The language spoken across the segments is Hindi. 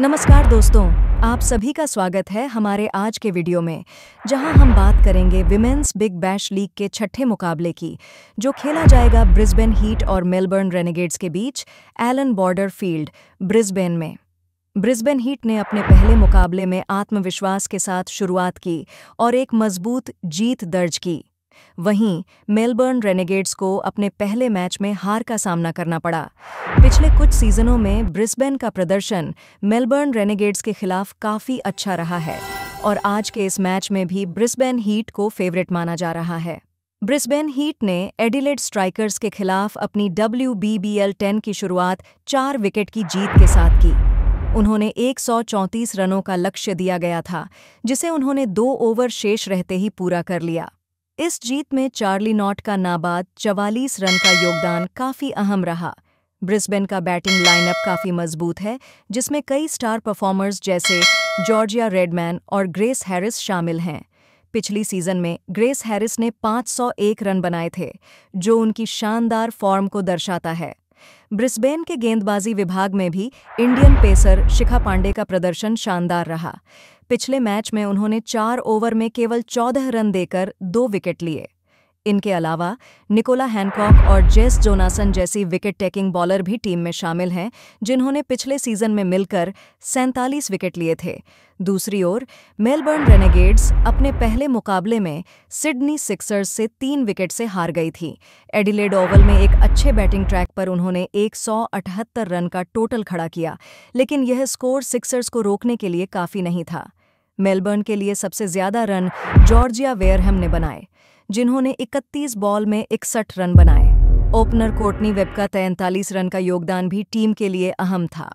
नमस्कार दोस्तों, आप सभी का स्वागत है हमारे आज के वीडियो में, जहां हम बात करेंगे विमेंस बिग बैश लीग के छठे मुकाबले की, जो खेला जाएगा ब्रिस्बेन हीट और मेलबर्न रेनेगेड्स के बीच एलन बॉर्डर फील्ड, ब्रिस्बेन में। ब्रिस्बेन हीट ने अपने पहले मुकाबले में आत्मविश्वास के साथ शुरुआत की और एक मजबूत जीत दर्ज की। वहीं मेलबर्न रेनेगेड्स को अपने पहले मैच में हार का सामना करना पड़ा। पिछले कुछ सीजनों में ब्रिस्बेन का प्रदर्शन मेलबर्न रेनेगेड्स के खिलाफ काफ़ी अच्छा रहा है और आज के इस मैच में भी ब्रिस्बेन हीट को फेवरेट माना जा रहा है। ब्रिस्बेन हीट ने एडिलेड स्ट्राइकर्स के खिलाफ अपनी WBBL10 की शुरुआत 4 विकेट की जीत के साथ की। उन्होंने 134 रनों का लक्ष्य दिया गया था, जिसे उन्होंने 2 ओवर शेष रहते ही पूरा कर लिया। इस जीत में चार्ली नॉट का नाबाद 44 रन का योगदान काफ़ी अहम रहा। ब्रिस्बेन का बैटिंग लाइनअप काफ़ी मजबूत है, जिसमें कई स्टार परफॉर्मर्स जैसे जॉर्जिया रेडमैन और ग्रेस हैरिस शामिल हैं। पिछली सीज़न में ग्रेस हैरिस ने 501 रन बनाए थे, जो उनकी शानदार फॉर्म को दर्शाता है। ब्रिस्बेन के गेंदबाजी विभाग में भी इंडियन पेसर शिखा पांडे का प्रदर्शन शानदार रहा। पिछले मैच में उन्होंने 4 ओवर में केवल 14 रन देकर 2 विकेट लिए। इनके अलावा निकोला हैनकॉक और जेस जोनासन जैसी विकेट टेकिंग बॉलर भी टीम में शामिल हैं, जिन्होंने पिछले सीजन में मिलकर 47 विकेट लिए थे। दूसरी ओर मेलबर्न रेनेगेड्स अपने पहले मुकाबले में सिडनी सिक्सर्स से 3 विकेट से हार गई थी। एडिलेड ओवल में एक अच्छे बैटिंग ट्रैक पर उन्होंने 178 रन का टोटल खड़ा किया, लेकिन यह स्कोर सिक्सर्स को रोकने के लिए काफ़ी नहीं था। मेलबर्न के लिए सबसे ज़्यादा रन जॉर्जिया वेयरहम ने बनाए, जिन्होंने 31 बॉल में 61 रन बनाए। ओपनर कोर्टनी वेब का 43 रन का योगदान भी टीम के लिए अहम था।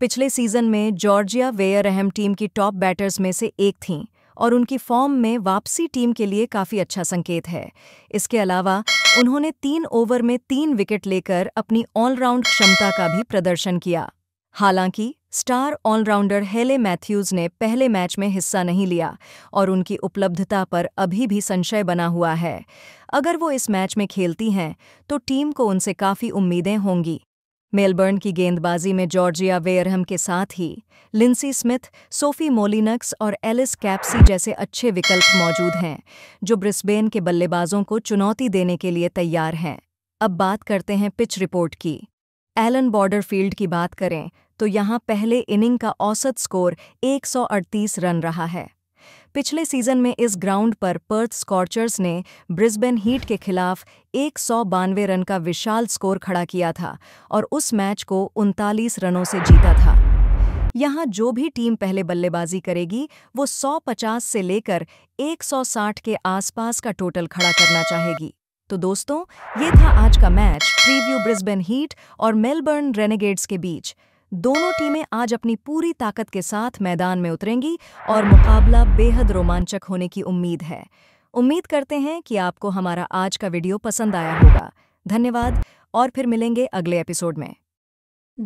पिछले सीजन में जॉर्जिया वेयरहम टीम की टॉप बैटर्स में से एक थीं और उनकी फॉर्म में वापसी टीम के लिए काफ़ी अच्छा संकेत है। इसके अलावा उन्होंने 3 ओवर में 3 विकेट लेकर अपनी ऑलराउंड क्षमता का भी प्रदर्शन किया। हालांकि स्टार ऑलराउंडर हेले मैथ्यूज ने पहले मैच में हिस्सा नहीं लिया और उनकी उपलब्धता पर अभी भी संशय बना हुआ है। अगर वो इस मैच में खेलती हैं तो टीम को उनसे काफ़ी उम्मीदें होंगी। मेलबर्न की गेंदबाजी में जॉर्जिया वेयरहम के साथ ही लिंसी स्मिथ, सोफी मोलिनक्स और एलिस कैप्सी जैसे अच्छे विकल्प मौजूद हैं, जो ब्रिस्बेन के बल्लेबाजों को चुनौती देने के लिए तैयार हैं। अब बात करते हैं पिच रिपोर्ट की। एलन बॉर्डर फील्ड की बात करें तो यहाँ पहले इनिंग का औसत स्कोर 138 रन रहा है। पिछले सीजन में इस ग्राउंड पर पर्थ स्कॉर्चर्स ने ब्रिस्बेन हीट के खिलाफ 192 रन का विशाल स्कोर खड़ा किया था और उस मैच को 39 रनों से जीता था। यहाँ जो भी टीम पहले बल्लेबाजी करेगी वो 150 से लेकर 160 के आसपास का टोटल खड़ा करना चाहेगी। तो दोस्तों, ये था आज का मैच प्रीव्यू ब्रिस्बेन हीट और मेलबर्न रेनेगेड्स के बीच। दोनों टीमें आज अपनी पूरी ताकत के साथ मैदान में उतरेंगी और मुकाबला बेहद रोमांचक होने की उम्मीद है। उम्मीद करते हैं कि आपको हमारा आज का वीडियो पसंद आया होगा। धन्यवाद और फिर मिलेंगे अगले एपिसोड में।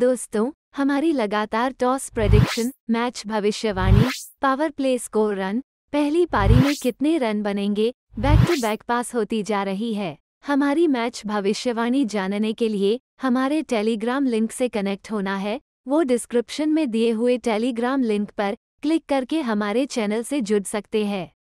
दोस्तों, हमारी लगातार टॉस प्रेडिक्शन, मैच भविष्यवाणी, पावर प्ले स्कोर रन, पहली पारी में कितने रन बनेंगे, बैक टू बैक पास होती जा रही है। हमारी मैच भविष्यवाणी जानने के लिए हमारे टेलीग्राम लिंक से कनेक्ट होना है। वो डिस्क्रिप्शन में दिए हुए टेलीग्राम लिंक पर क्लिक करके हमारे चैनल से जुड़ सकते हैं।